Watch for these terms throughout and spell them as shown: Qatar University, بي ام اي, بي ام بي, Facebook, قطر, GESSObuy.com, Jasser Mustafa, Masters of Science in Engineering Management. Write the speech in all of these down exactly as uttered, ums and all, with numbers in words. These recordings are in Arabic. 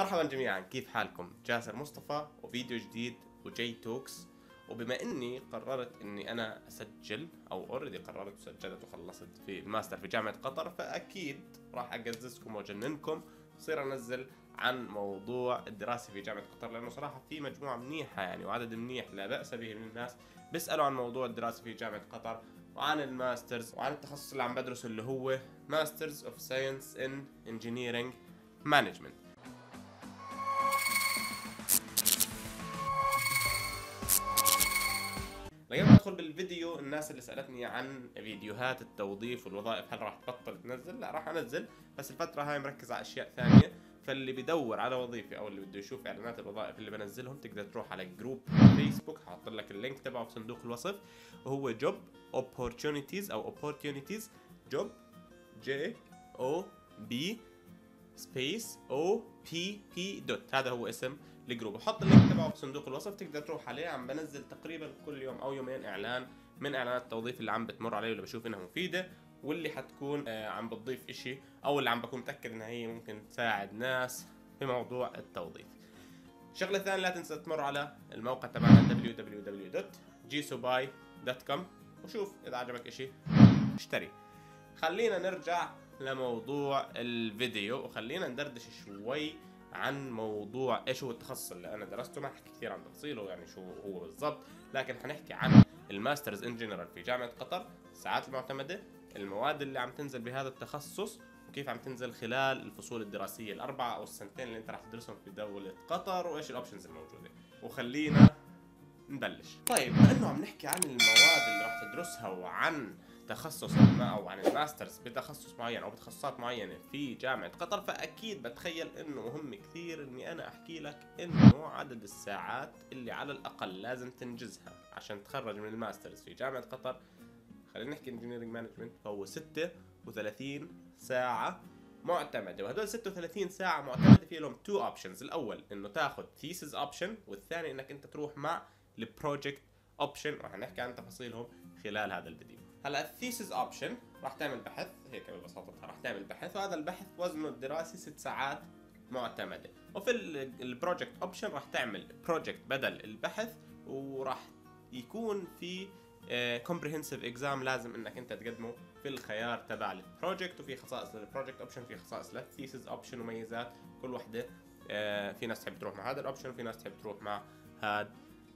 مرحبا جميعا، كيف حالكم؟ جاسر مصطفى وفيديو جديد وجي توكس. وبما اني قررت اني انا اسجل او اوريدي قررت وسجلت وخلصت في ماستر في جامعة قطر، فاكيد راح اقززكم واجننكم وصير انزل عن موضوع الدراسة في جامعة قطر، لانه صراحة في مجموعة منيحة يعني وعدد منيح لا بأس به من الناس بيسألوا عن موضوع الدراسة في جامعة قطر وعن الماسترز وعن التخصص اللي عم بدرسه اللي هو Masters of Science in Engineering Management. لما ادخل بالفيديو، الناس اللي سالتني عن فيديوهات التوظيف والوظائف هل راح تبطل تنزل؟ لا، راح انزل، بس الفتره هاي مركز على اشياء ثانيه. فاللي بيدور على وظيفه او اللي بده يشوف اعلانات الوظائف اللي بنزلهم، تقدر تروح على جروب فيسبوك، حاط لك اللينك تبعه في صندوق الوصف، وهو جوب اوبورتونيتيز او اوبورتونيتيز جوب جي او بي سبيس او بي بي دوت. هذا هو اسم الجروب، وحط اللينك تبعه في صندوق الوصف تقدر تروح عليه. عم بنزل تقريبا كل يوم او يومين اعلان من اعلانات التوظيف اللي عم بتمر علي واللي بشوف انها مفيده، واللي حتكون عم بتضيف اشي او اللي عم بكون متاكد انها هي ممكن تساعد ناس في موضوع التوظيف. شغله ثانيه، لا تنسى تمر على الموقع تبعنا دبليو دبليو دبليو دوت جي سو باي دوت كوم وشوف اذا عجبك اشي اشتري. خلينا نرجع لموضوع الفيديو وخلينا ندردش شوي عن موضوع ايش هو التخصص اللي انا درسته. ما حكي كثير عن تفصيله يعني شو هو بالضبط، لكن حنحكي عن الماسترز ان جنرال في جامعه قطر، الساعات المعتمده، المواد اللي عم تنزل بهذا التخصص، وكيف عم تنزل خلال الفصول الدراسيه الاربعه او السنتين اللي انت راح تدرسهم في دوله قطر، وايش الاوبشنز الموجوده. وخلينا نبلش. طيب، لانه عم نحكي عن المواد اللي راح تدرسها وعن تخصص ما او عن الماسترز بتخصص معين او بتخصصات معينه في جامعه قطر، فاكيد بتخيل انه مهم كثير اني انا احكي لك انه عدد الساعات اللي على الاقل لازم تنجزها عشان تخرج من الماسترز في جامعه قطر، خلينا نحكي انجينيرنج مانجمنت، فهو ستة وثلاثين ساعه معتمده. وهدول ستة وثلاثين ساعه معتمده في لهم تو اوبشنز، الاول انه تاخذ ثيسز اوبشن، والثاني انك انت تروح مع البروجكت اوبشن، وحنحكي عن تفاصيلهم خلال هذا الفيديو. هلا الثيسز اوبشن راح تعمل بحث، هيك ببساطتها راح تعمل بحث، وهذا البحث وزنه الدراسي ست ساعات معتمده. وفي البروجكت اوبشن راح تعمل بروجكت بدل البحث، وراح يكون في كومبريهنسيف اكزام لازم انك انت تقدمه في الخيار تبع البروجكت، وفي خصائص للبروجكت اوبشن، في خصائص للثيسز اوبشن وميزات كل وحده. في ناس تحب تروح مع هذا الاوبشن وفي ناس تحب تروح مع هذا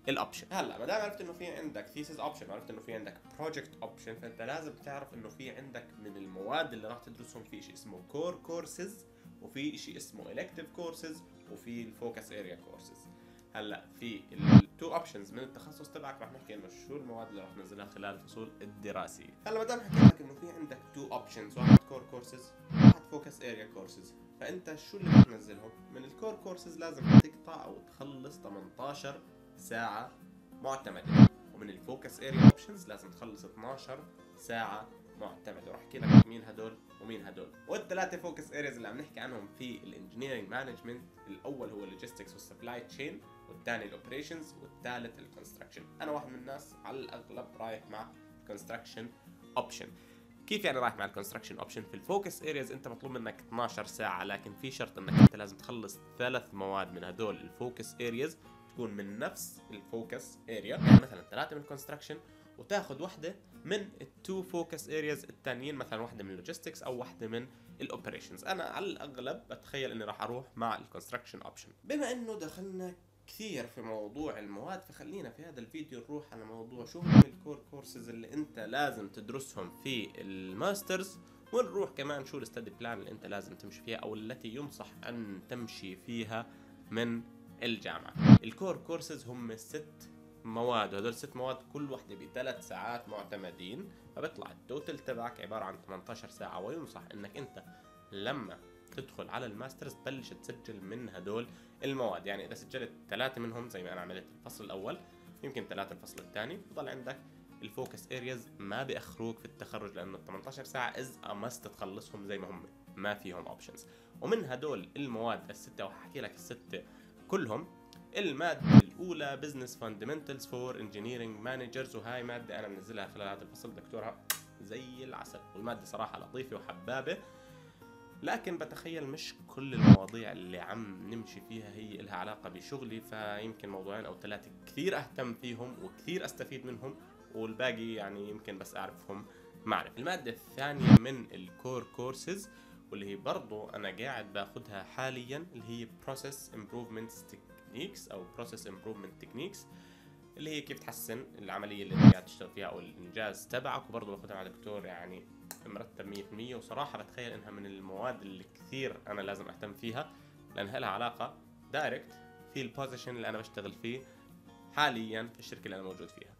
الاوبشن. هلا ما دام عرفت انه في عندك ثيسز اوبشن وعرفت انه في عندك بروجكت اوبشن، فانت لازم تعرف انه في عندك من المواد اللي راح تدرسهم في شيء اسمه كور كورسز، وفي شيء اسمه الكتيف كورسز، وفي الفوكس اريا كورسز. هلا في التو اوبشنز من التخصص تبعك راح نحكي انه شو المواد اللي راح تنزلها خلال الفصول الدراسيه. هلا ما دام حكيت لك انه في عندك تو اوبشنز، واحد كور كورسز واحد فوكس اريا كورسز، فانت شو اللي راح تنزلهم؟ من الكور كورسز لازم تقطع او تخلص ثمانية عشر ساعة معتمدة، ومن الفوكس اريا اوبشنز لازم تخلص اثنتي عشرة ساعة معتمدة، وراح احكي لك مين هدول ومين هدول. والثلاثة فوكس ارياز اللي عم نحكي عنهم في الانجينيرنج مانجمنت، الاول هو اللوجيستكس والسبلاي تشين، والثاني الاوبريشنز، والثالث الكونستراكشن. انا واحد من الناس على الاغلب رايح مع الكونستراكشن اوبشن. كيف يعني رايح مع الكونستراكشن اوبشن؟ في الفوكس ارياز انت مطلوب منك اثنتي عشرة ساعة، لكن في شرط انك انت لازم تخلص ثلاث مواد من هدول الفوكس ارياز تكون من نفس الفوكس اريا، يعني مثلا ثلاثة من الكونستراكشن وتاخذ واحدة من التو فوكس ارياز الثانيين، مثلا واحدة من اللوجيستكس او واحدة من الاوبريشنز. انا على الاغلب بتخيل اني راح اروح مع الكونستراكشن اوبشن. بما انه دخلنا كثير في موضوع المواد، فخلينا في هذا الفيديو نروح على موضوع شو هم الكور كورسز اللي انت لازم تدرسهم في الماسترز، ونروح كمان شو الستادي بلان اللي انت لازم تمشي فيها او التي ينصح ان تمشي فيها من الجامعة. الكور كورسز هم ست مواد، وهدول ست مواد كل واحدة بثلاث ساعات معتمدين، فبيطلع التوتل تبعك عبارة عن ثمانية عشر ساعة. وينصح انك انت لما تدخل على الماسترز تبلش تسجل من هدول المواد، يعني اذا سجلت ثلاثة منهم زي ما انا عملت الفصل الاول، يمكن ثلاثة الفصل الثاني، بضل عندك الفوكس ارياز ما بيأخروك في التخرج، لانه ثمانية عشر ساعة از امست تخلصهم زي ما هم، ما فيهم اوبشنز. ومن هدول المواد الستة، وححكي لك الستة كلهم، المادة الأولى بزنس فاندمنتالز فور انجينيرنج مانجرز، وهاي مادة أنا منزلها خلال هذا الفصل، دكتورها زي العسل، والمادة صراحة لطيفة وحبابة. لكن بتخيل مش كل المواضيع اللي عم نمشي فيها هي لها علاقة بشغلي، فيمكن موضوعين أو ثلاثة كثير أهتم فيهم وكثير أستفيد منهم، والباقي يعني يمكن بس أعرفهم معرفة. المادة الثانية من الكور كورسز واللي هي برضو أنا قاعد باخدها حاليا اللي هي Process Improvement Techniques أو Process Improvement Techniques، اللي هي كيف تحسن العملية اللي أنت قاعد تشتغل فيها أو الإنجاز تبعك، وبرضو باخدها مع دكتور يعني مرتب مية بالمية. وصراحة بتخيل إنها من المواد اللي كثير أنا لازم أهتم فيها لأنها لها علاقة دايركت في البوزيشن اللي أنا بشتغل فيه حاليا في الشركة اللي أنا موجود فيها.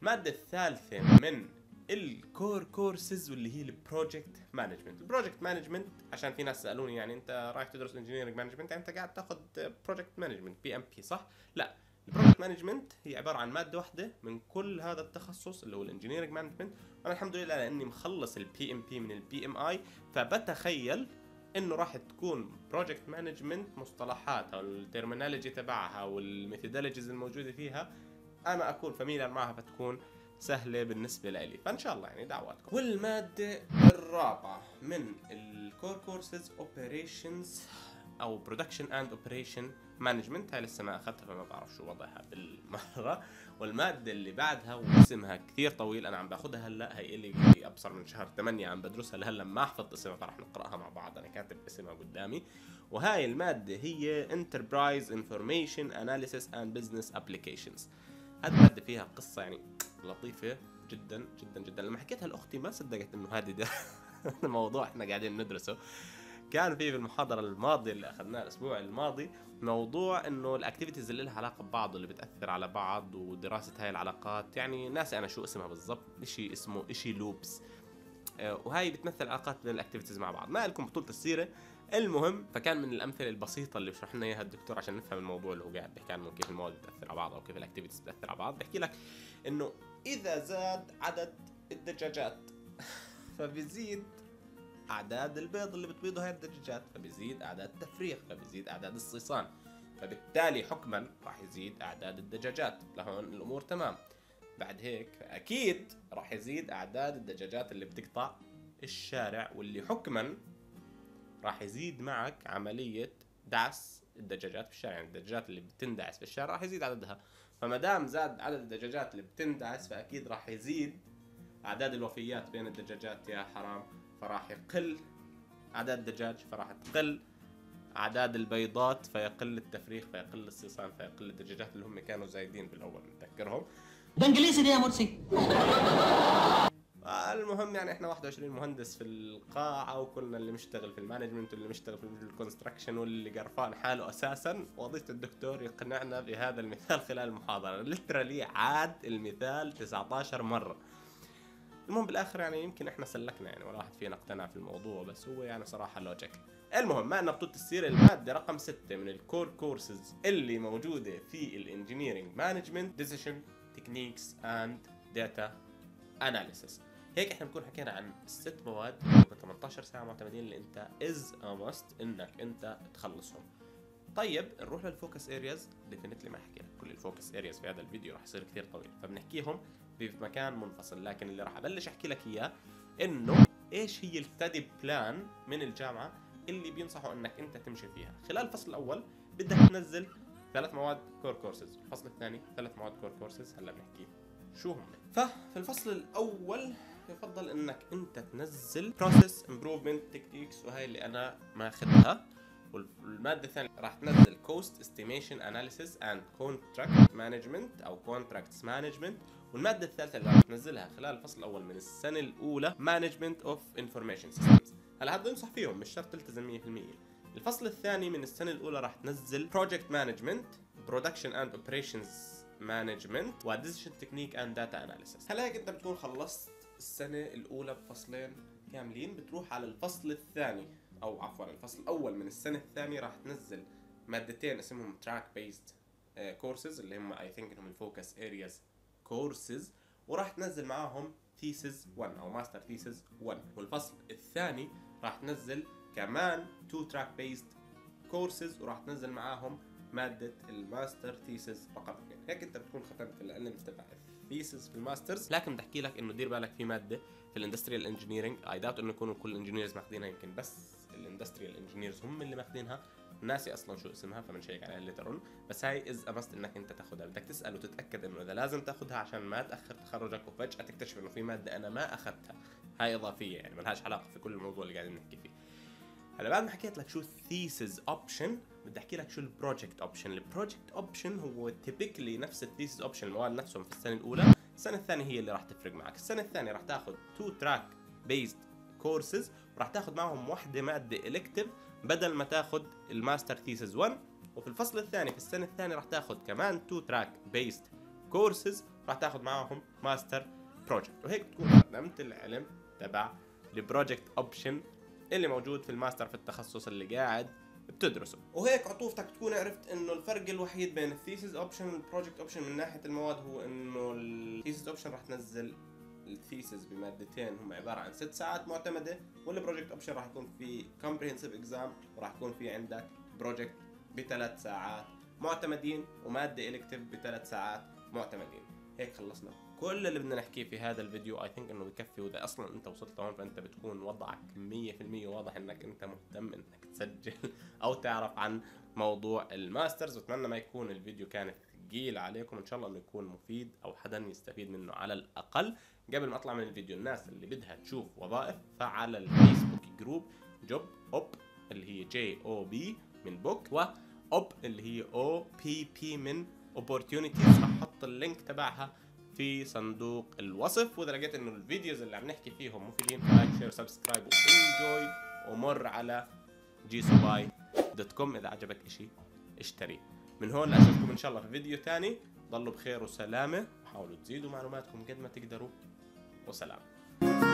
المادة الثالثة من الكور كورسز واللي هي البروجكت مانجمنت. البروجكت مانجمنت عشان في ناس سألوني يعني أنت رايح تدرس انجينيرنج مانجمنت يعني أنت قاعد تاخذ بروجكت مانجمنت بي إم بي صح؟ لا، البروجكت مانجمنت هي عباره عن ماده واحده من كل هذا التخصص اللي هو الانجينيرنج مانجمنت. انا الحمد لله لاني مخلص البي ام بي من البي ام اي، فبتخيل انه راح تكون بروجكت مانجمنت مصطلحاتها والترمينولوجي تبعها والميثودولوجيز الموجوده فيها انا اكون فاميليار معها، فتكون سهله بالنسبه لي، فان شاء الله يعني دعواتكم. والماده الرابعه من الكور كورسز اوبريشنز او برودكشن اند اوبريشن مانجمنت، هاي لسه ما اخذتها فما بعرف شو وضعها بالمره. والماده اللي بعدها واسمها كثير طويل انا عم باخذها هلا، هي اللي ابصر من شهر ثمانية عم بدرسها لهلا، ما حفظت اسمها فرح نقراها مع بعض، انا كاتب اسمها قدامي. وهاي الماده هي Enterprise Information Analysis and Business Applications. هذه الماده فيها قصه يعني لطيفه جدا جدا جدا، لما حكيتها لاختي ما صدقت انه هذا ده الموضوع احنا قاعدين ندرسه. كان في في المحاضرة الماضية اللي أخذناها الأسبوع الماضي موضوع إنه الأكتيفيتيز اللي لها علاقة ببعض واللي بتأثر على بعض ودراسة هاي العلاقات، يعني ناسي أنا شو اسمها بالضبط، إشي اسمه إشي لوبس، وهاي بتمثل علاقات بين الأكتيفيتيز مع بعض، ما لكم بطولة السيرة. المهم فكان من الأمثلة البسيطة اللي شرح لنا إياها الدكتور عشان نفهم الموضوع اللي هو قاعد بيحكي عنه، كيف المواد بتأثر على بعض أو كيف الأكتيفيتيز بتأثر على بعض. بحكي لك إنه إذا زاد عدد الدجاجات فبيزيد أعداد البيض اللي بتبيضه هاي الدجاجات، فبيزيد أعداد التفريخ، فبيزيد أعداد الصيصان، فبالتالي حكما راح يزيد أعداد الدجاجات. لهون الأمور تمام. بعد هيك أكيد راح يزيد أعداد الدجاجات اللي بتقطع الشارع، واللي حكما راح يزيد معك عملية دعس الدجاجات في الشارع، يعني الدجاجات اللي بتندعس في الشارع راح يزيد عددها، فمدام زاد عدد الدجاجات اللي بتندعس فأكيد راح يزيد أعداد الوفيات بين الدجاجات يا حرام، فراح يقل أعداد الدجاج، فراح تقل أعداد البيضات، فيقل التفريخ، فيقل الصيصان، فيقل الدجاجات اللي هم كانوا زايدين بالأول نتذكرهم بالإنجليزي دي يا مرسي. المهم يعني احنا واحد وعشرين مهندس في القاعة، وكلنا اللي مشتغل في المانجمنت واللي مشتغل في الكونستراكشن واللي قرفان حاله أساسا، وظيفة الدكتور يقنعنا بهذا المثال خلال المحاضرة، لترالي عاد المثال تسعة عشر مرة. المهم بالاخر يعني يمكن احنا سلكنا يعني ولا واحد فينا اقتنع في الموضوع، بس هو يعني صراحه لوجيك. المهم ما لنا بطولة السيره، الماده رقم ستة من الكور كورسز اللي موجوده في الانجينيرنج مانجمنت، ديسيشن تكنيكس اند داتا اناليسيس. هيك احنا بنكون حكينا عن ست مواد ثمانية عشر ساعه معتمدين اللي انت از ماست انك انت تخلصهم. طيب نروح للفوكس ارياز، ديفينتلي ما حكينا كل الفوكس ارياز في هذا الفيديو راح يصير كثير طويل، فبنحكيهم في مكان منفصل، لكن اللي راح ابلش احكي لك اياه انه ايش هي الستادي بلان من الجامعه اللي بينصحوا انك انت تمشي فيها. خلال الفصل الاول بدك تنزل ثلاث مواد كور كورسز، الفصل الثاني ثلاث مواد كور كورسز، هلا بنحكي شو هم. ففي الفصل الاول يفضل انك انت تنزل بروسيس امبروفمنت تكنيكس، وهي اللي انا ماخذها. والماده الثانيه راح تنزل كوست استيميشن اناليسيس اند كونتراكت مانجمنت او كونتراكتس مانجمنت. والماده الثالثه اللي راح تنزلها خلال الفصل الاول من السنه الاولى مانجمنت اوف انفورميشن سيستمز، هلا هذا بنصح فيهم مش شرط تلتزم مية بالمية. الفصل الثاني من السنه الاولى راح تنزل بروجكت مانجمنت، برودكشن اند اوبريشنز مانجمنت، وديسيشن تكنيك اند داتا اناليسيس. هلا هيك انت بتكون خلصت السنه الاولى بفصلين كاملين. بتروح على الفصل الثاني او عفوا الفصل الاول من السنه الثانيه راح تنزل مادتين اسمهم تراك بيزد كورسز اللي هم اي ثينك انهم الفوكس ارياز كورسز، وراح تنزل معاهم ثيسز واحد او ماستر ثيسز واحد. والفصل الثاني راح تنزل كمان تو تراك بيزد كورسز، وراح تنزل معاهم ماده الماستر ثيسز رقم اثنين. هيك انت بتكون ختمت العلم تبع الثيسز في الماسترز. لكن بدي احكي لك انه دير بالك في ماده في الاندستريال انجينيرنج، اي داوت انه يكونوا كل الانجينيرز ماخذينها، يمكن بس اندستريال انجينيرز هم اللي ماخدينها، ناسي اصلا شو اسمها فبنشيك عليها ليترون، بس هاي از امست انك انت تاخدها، بدك تسال وتتاكد انه اذا لازم تاخدها عشان ما تاخر تخرجك وفجاه تكتشف انه في ماده انا ما اخذتها، هاي اضافيه يعني ملهاش علاقه في كل الموضوع اللي قاعدين نحكي فيه. هلا بعد ما حكيت لك شو الثيسز اوبشن بدي احكي لك شو البروجكت اوبشن. البروجكت اوبشن هو تيبيكلي نفس الثيسز اوبشن المواد نفسهم في السنه الاولى، السنه الثانيه هي اللي راح تفرق معك. السنه الثانيه راح تاخذ تو تراك بيزد كورسز، وراح تاخذ معهم واحده ماده الكتيف بدل ما تاخذ الماستر ثيسز واحد، وفي الفصل الثاني في السنه الثانيه راح تاخذ كمان two track based courses راح تاخذ معاهم ماستر بروجكت، وهيك تكون قدمت العلم تبع البروجكت اوبشن اللي موجود في الماستر في التخصص اللي قاعد بتدرسه. وهيك عطوفتك تكون عرفت انه الفرق الوحيد بين الثيسز اوبشن والبروجكت اوبشن من ناحيه المواد هو انه الثيسز اوبشن راح تنزل الثيسز بمادتين هم عباره عن ست ساعات معتمده، والبروجكت اوبشن راح يكون في كومبريهنسيف اكزام وراح يكون في عندك بروجكت بثلاث ساعات معتمدين وماده الكتيف بثلاث ساعات معتمدين. هيك خلصنا كل اللي بدنا نحكيه في هذا الفيديو. اي ثينك انه بكفي، واذا اصلا انت وصلت هون فانت بتكون وضعك مية بالمية واضح انك انت مهتم انك تسجل او تعرف عن موضوع الماسترز. واتمنى ما يكون الفيديو كان ثقيل عليكم، ان شاء الله انه يكون مفيد او حدا يستفيد منه على الاقل. قبل ما اطلع من الفيديو، الناس اللي بدها تشوف وظائف فعلى الفيسبوك جروب جوب اوب اللي هي جي او بي من بوك واوب اللي هي او بي بي من اوبورتيونيتيز، راح احط اللينك تبعها في صندوق الوصف. واذا لقيت انه الفيديوز اللي عم نحكي فيهم مفيدين فلايك شير سبسكرايب وانجوي، ومر على جي سو باي دوت كوم اذا عجبك اشي اشتري. من هون لاشوفكم ان شاء الله في فيديو تاني، ضلوا بخير وسلامه، وحاولوا تزيدوا معلوماتكم قد ما تقدروا، وسلام.